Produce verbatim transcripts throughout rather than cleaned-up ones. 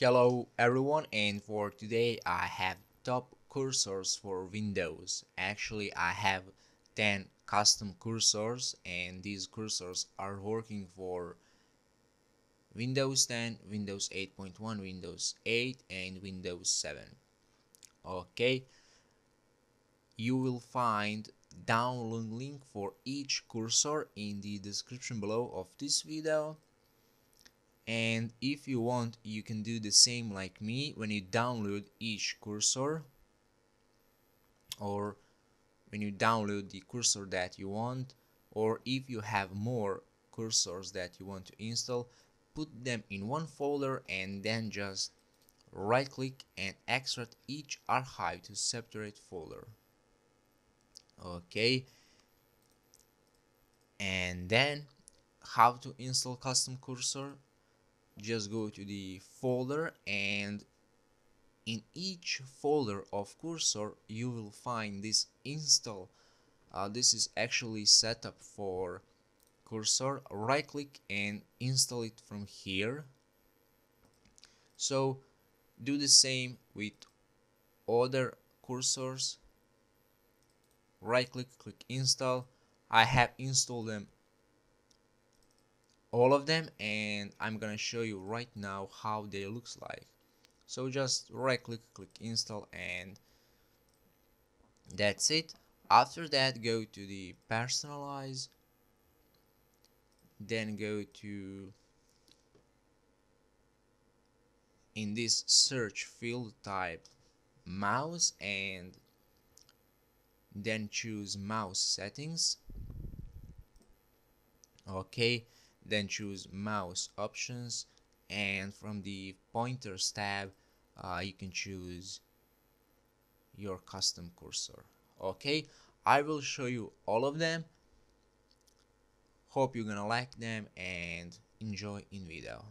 Hello everyone, and for today I have top cursors for Windows. Actually I have ten custom cursors, and these cursors are working for Windows ten, Windows eight point one, Windows eight and Windows seven. Okay, you will find download link for each cursor in the description below of this video. And if you want, you can do the same like me. When you download each cursor, or when you download the cursor that you want, or if you have more cursors that you want to install, put them in one folder and then just right click and extract each archive to separate folder. Okay, and then how to install custom cursor? Just go to the folder, and in each folder of cursor you will find this install. Uh, this is actually set up for cursor. Right click and install it from here. So do the same with other cursors. Right click, click install. I have installed them, all of them, and I'm gonna show you right now how they looks like. So just right click, click install, and that's it. After that, go to the personalize, then go to, in this search field type mouse, and then choose mouse settings. Okay, then choose mouse options, and from the pointers tab uh, you can choose your custom cursor. Okay, I will show you all of them. Hope you're gonna like them and enjoy in video.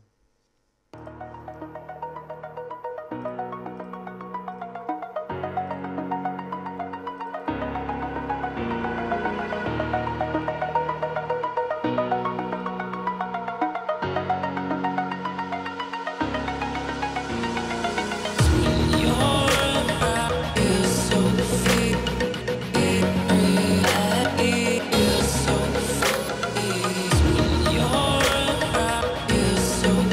So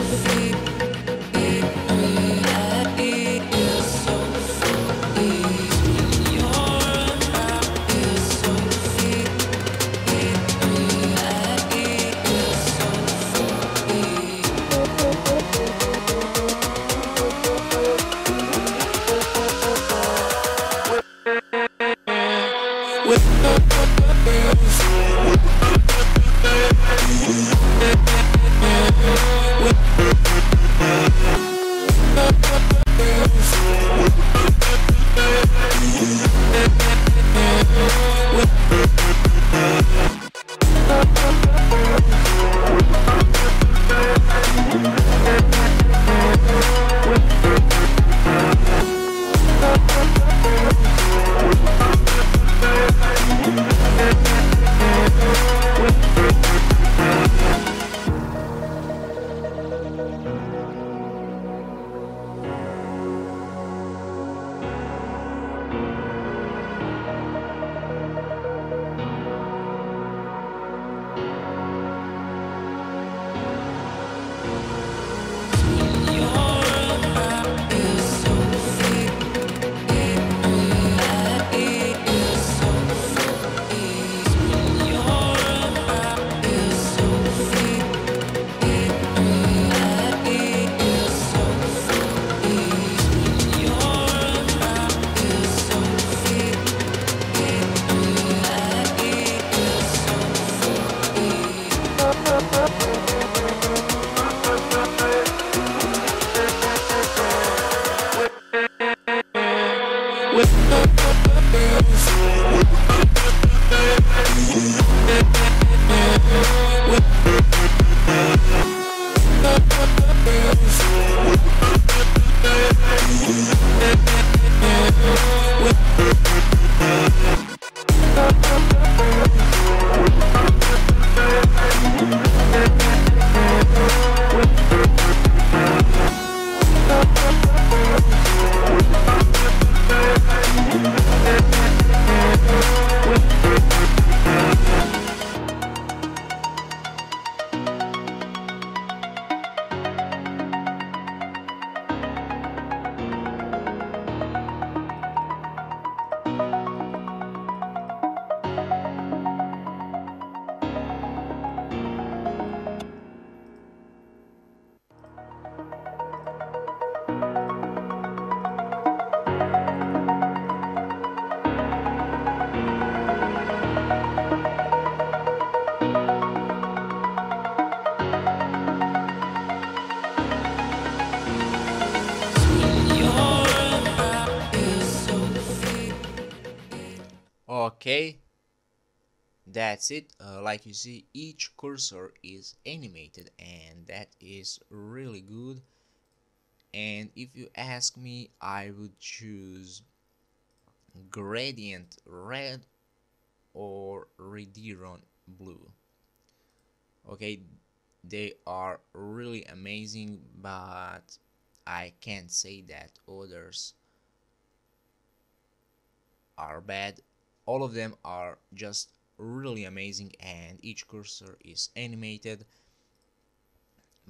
Okay, that's it. Uh, like you see, each cursor is animated, and that is really good. And if you ask me, I would choose Gradient Red or Rediron Blue. Okay, they are really amazing, but I can't say that others are bad. All of them are just really amazing, and each cursor is animated,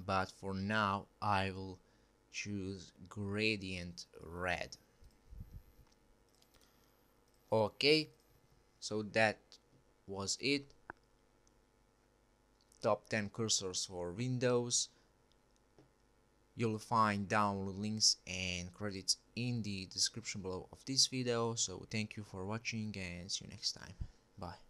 but for now I will choose Gradient Red. Okay, so that was it. Top ten cursors for Windows. You'll find download links and credits in the description below of this video. So thank you for watching, and see you next time. Bye.